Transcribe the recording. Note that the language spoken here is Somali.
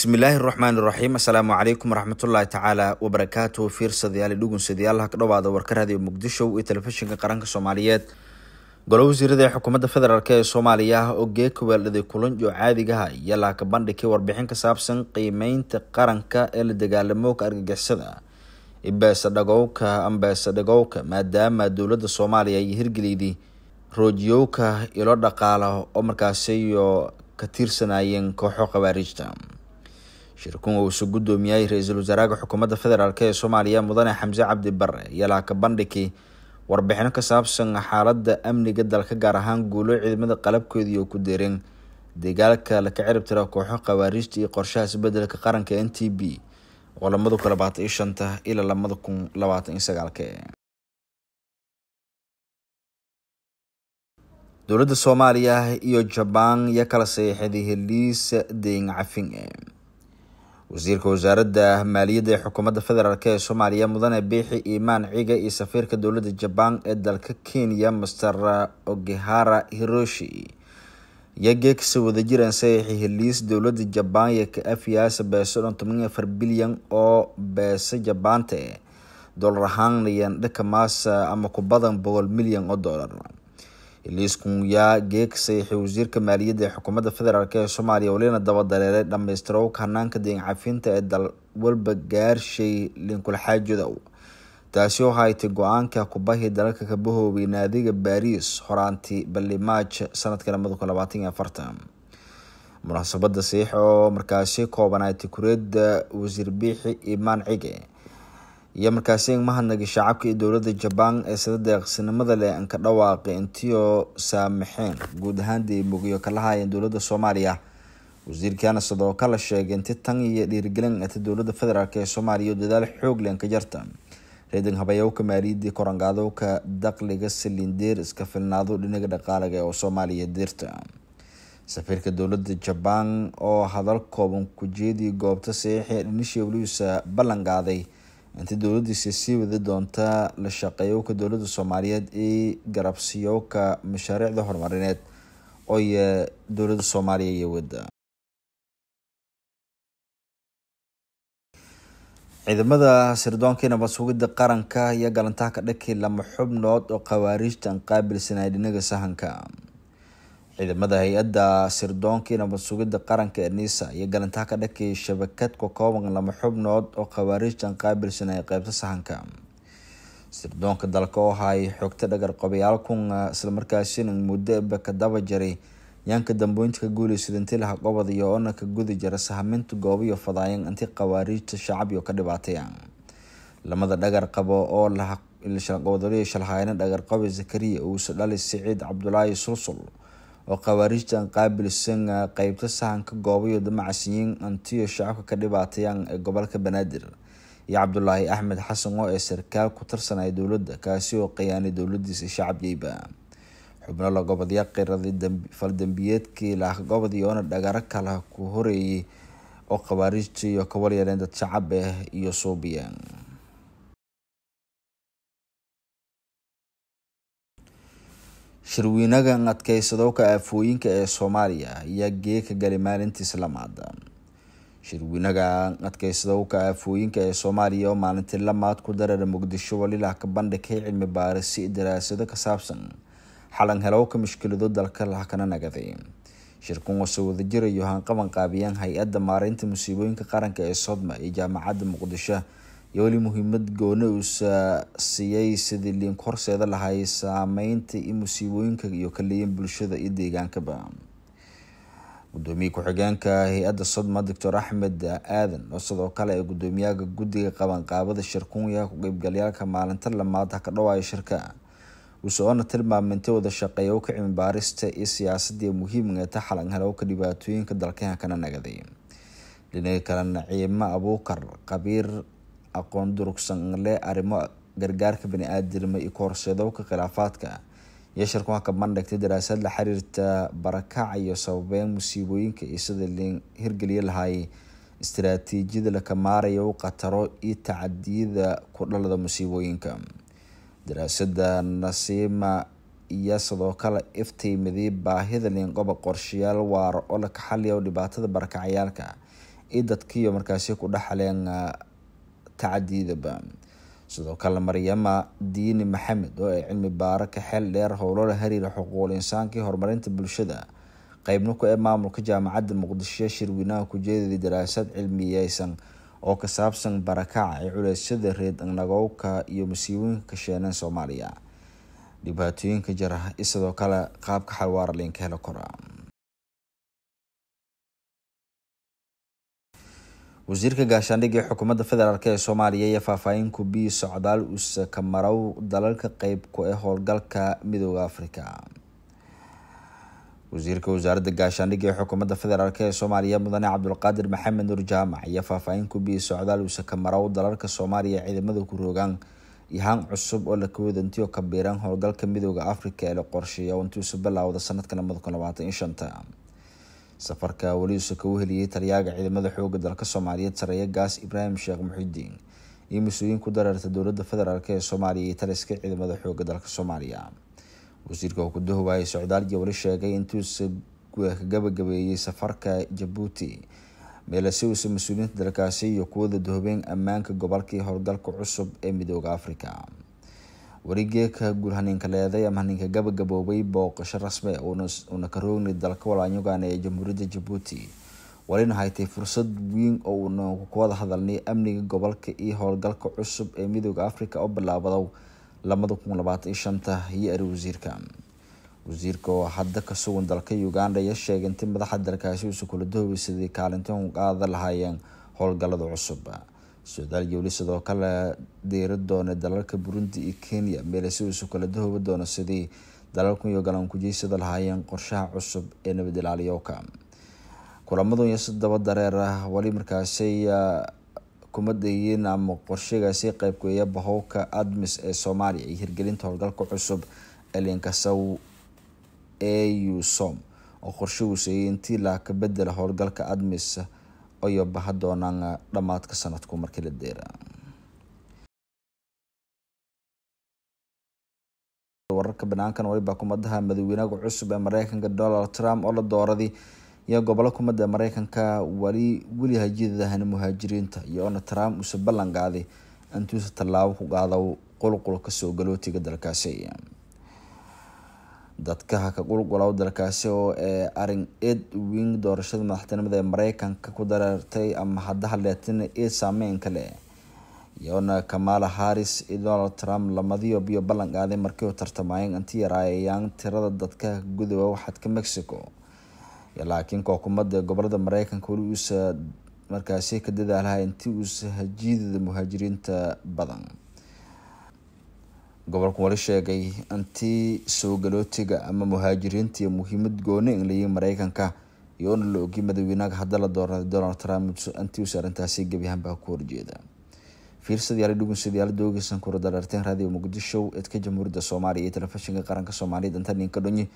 بسم الله الرحمن الرحيم. السلام عليكم ورحمة الله تعالى وبركاته. فيرس ديال دوغن سديال هكذا بعد وركرها مقدشو وتلفشين قرنك الصوماليات قالوا زيادة حكومة فدرالية الصومالية أوجيك والذي كلن جو عادي جها يلا كبند كي وربحين كسابسن قيمين تقرنك اللي دجال موك أرجع سدا أم بس دجوك ما دام دولة الصومالية يهرجليدي روديوك يلود قاله أمريكاسيو كثير سنين كحق وارجتام. shirkunga uu soo gudoomiyay ra'iisul wasaaraha xukuumadda federaalka ee Soomaaliya mudane Xamse Cabdi Barre yala ka bandhigay warbixino ka saabsan xaaladda amniga dalka gaar ahaan guulo ciidamada qalabkooda iyo ku deereen dagaalka la ka cirib tiro kooxaha qawaariijta iyo qorshaha isbeddelka qaranka NTB oo 2025 ila 2029. dowladda Soomaaliya iyo Japan ya kala saxiixday heliis deyn cafin. وزير وزارة مالية حكومة فدرالية الصومالية مدن بيحي إيمان عيقا سفير كدولة الجبان دالك كينيا مستر أوجيهارا هيروشي يجيك سو دجيران سيحي هليس دولة الجبان يكافياس بسرعة 8 بليون أو بس جبانتي دولار هان ليان دكماس أما كبضن $1 مليون دولار. إليسكم يا جيك سيح وزير كمالية حكومة الفدرالية الصومالية ولينا دوا دلالات لما يستروك هنانك دين عفين تأدل والبقار شي لين كل حاجة دو تاسيو هاي تقوان كاكوباهي دلالك كبهو بناديق باريس هورانتي باللي ماج سنة كلمة كلاباتين أفرتام مناسبة دا سيحو مركاسي كوباناي تكوريد وزير بيحي إيمان عيقي يا مركزين مهنج الشعب كدولة الجبان استدق سنمذا لأن كدواقع انتيو سامحين جود هاندي بقيو كلها يدولة الصومالية وزير كان الصدوق كل شيء انت تاني لرجلين الدولة الفدرالية الصومالية دلال حوج لأن كجرتم ريدن هبايو كماريد كورانجادو كدق لجس لندير اسكفل نادو لنقد قارجة الصومالية درتم سفير كدولة الجبان أو هذا الكوبون كجدي جابت سيحي نشيوليوس بلنجادي انت دولة السياسية ودونتا للشقيو كدولة الصومالية قربسيو كمشاريع ظهر مرينات أي دولة الصومالية يود. إذا ماذا سردون كنا بسوق الدقارن كا يقالن تحكي لك لما حب نوت وقواريج تنقابل سنايدين جسهن كا. إذا ماذا هي أدا سردون كنا بسوق الدقارن كنيسة يقالن تحكي لك شبكات كوكاون لما حب نوت وقواريج تنقابل سنايقاب تسهن كا. سردون كدلكو هاي حكت دقر قبيالكون سلمركاسين المدة بكدابة جري يانك دنبوينت كقولي سدنتيلها قبض يونا كجودي جرسها من تجاوبي وفضاين أنت قواريج الشعب يكذباتيان. لما ذا دقر قبوا أول لها اللي شل قوضري شلهاين دقر قبي زكريا وسلال السعيد عبد الله صلصل. وقواريج تنقابل السنة قيبت السهن كجاوبي ودمع سنين أنت الشعب كذباتيان قبلك بنادر. يا عبد الله أحمد حسن وأسر كاب كترسنا يدولد كاسيو قيان دولد الشعب يبا. حبنا الله قبض يقر ضد فالدنبيات كي لا قبض يونا دقارك على كهوري أو قواريج يكوالي لند الشعب يصوبيا. شرويناغا نات كيسدوك أفوينك الصومالية يجيك قليمان انت سلامات. shirwinaga adkaysadow ka afooyinka ee Soomaaliya oo maalintii lamaad ku dareer Muqdisho walilah ka bandhigay cilmi baaris daraasado ka saabsan xalan helowka mushkilado dalka la kana nagaday. shirkunga soo wada jirayo hanqaban qaabiyeen hay'adda maareynta musiibooyinka qaranka ee Sodma iyo jaamacadda Muqdisho iyo wali muhiimad gooni u siiyay sidii liin korseeda lahayd saameynta musiibooyinka iyo kaliyin bulshada iyo deegaanka ba. gudoomiye ku-xigeenka hay'adda Sodma Dr. Axmed Aadan oo sidoo kale ay gudoomiyaha guddiga qabanqaabada shirkunya ku qaybgalayalka maalinta lamaad ka dhawaayo shirka uu soo tilmaamay inta wada shaqeeyo ka cilmi baarista iyo siyaasadda muhiimka ah xalan halowka dhibaatooyinka dalka kana nagaday. dhinacyo kale Ciima Abuukar qabiir aqoon durugsan leh arrimo gargaarka bani'aadanimo iyo horseedo ka khilaafaadka يشركون كمان دكتور دراسات لحرير بركة يصوبين مصيبين كإسد اللي هرجلي الهاي استراتيجية لكمارة يوقترو التعديد كل هذا مصيبين كم دراسة نسيمة يصدق كلا إفتي مذيب بهذا اللي نقاب قرشيال وارقلك حلي ولبعض بركة عيالك dadkiiyo markaasi ku dhaxleen tacadiidaba sidoo kale Maryama Diini Maxamed oo ay cilmi baaraka xil dheer howlo la xiriira xuquuqul insaanka horumarinta bulshada qaybna ku ee maamulka jaamacadda Muqdisho shirweynaha ku jeeday daraasad cilmiyaysan oo ka saabsan barakaca ay culaysyada reed Nagowka iyo masiibooyinka ka sheenan Soomaaliya dhibaatooyinka jaraha sidoo kale qaabka xawaar leenka la koraa وزيرك قاشانديقي حكومة فدرالك الصومالية يفافاين كوبي سعدال اس كمراو دلالك قيب كوئي هولغالك ميدو أفريكا وزيرك وزارد قاشانديقي حكومة فدرالك الصومالية مدني عبدالقادر محمد نور جامع يفافاين كوبي سعدال اس كمراو دلالك الصومالية عيد مدو كروغان يهان عصب ولكويد انتيو كبيران هولغالك ميدو أفريكا لقرشي وانتو سبلا ودا سندك نمدكو نباطي انشانتا safarka wali soo heliyay taliyaha ciidamada xoogga dalka Soomaaliya Saraya Gaas Ibrahim Sheekh Muhiidiin iyo mas'uuliyiin ku dararta dawladda federaalka ee Soomaaliya taliska ciidamada xoogga dalka Soomaaliya wasiirka ku dhowaay Soomaaliya jawli sheegay intuu gabagabeeyay safarka Djibouti meel uu si mas'uuliyiinta dalkaasi iyo kuwa dowladda ammaanka gobolka howlgalka cusub ee Midowga Afrika warigeeka gurhaninka leeday ama ninka gabagaboobay booqasho rasmi ah oo ka roonay dalka walaanyugan ee Jamhuuriyadda Djibouti walina haytay fursad weyn oo uu ku wada hadalnay amniga gobolka iyo howlgalka cusub ee Midowga Afrika oo bilaabado 2025 iyo ari wasiirka wasiirka hadda ka soo dalka Uganda ayaa sheegay in madaxda dalkaasi uu kula doobisay kaalinta uu qaada lahaayeen howlgalada cusub Soomaaliya wali sidoo kale diirad doona dalalka Burundi iyo Kenya meel si uu kala doobo doona sidii dalalku iyo galan ku jeesada lahaayeen qorshaha cusub ee nabad ilaaliyowka kulamadu iyo sadaba dareer wali markaas ay kuma deeyeen ama qorshahaasi qayb ku yahay bahowka admis ee Soomaaliya iyo hirgelinta howlgalka cusub ee leenkasaw ee som oo qorshuhu intii la ka bedel howlgalka admis iyo bahadoonaan dhamaadka sanadku markii la deeraa wararka banaankan waliba kumadaha madaxweynaha cusub ee Mareykanka Donald Trump oo la dooraday iyo gobolka kumada Mareykanka wali hajidahan muhaajiriinta iyo Trump uu ballan qaaday intuu talaabo ku qaado qulqul ka soo galootiga dalkaasi dadka ka qulqulaw dalkaasi oo arin Edwin doorashada madaxtinimada ee Mareykanka ku darartay ama hadda leetina ee saameyn kale yoona Kamala Harris iyo Donald Trump lamadii biyo ballan qaaday markii uu tartamayeen intii yaraayeen tirada dadka gudaha waaxda Mexico laakiin hukuumadda gobolada Mareykanka wali uu markaasi ka dadaalahay intii uu hajiidada muhaajiriinta badan gobolku wali sheegay anti soo galootiga ama muhaajiriinta muhiimad gooni in leeyahay Mareykanka iyo in loo gimadweynaha hadda la dooraday Donald Trump anti usarantaasi gabihan baa ku horjeeda fiirsadii ay dhugun sidii ay doogaysan kor dararteen raadiyo Muqdisho ee Jamhuuriyadda Soomaaliya ee telefishinka qaranka Soomaaliyeed inta ninka dhunyi